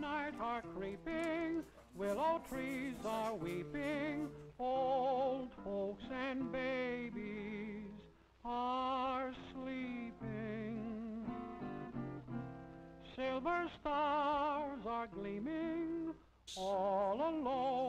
night are creeping, willow trees are weeping, old folks and babies are sleeping. Silver stars are gleaming all alone.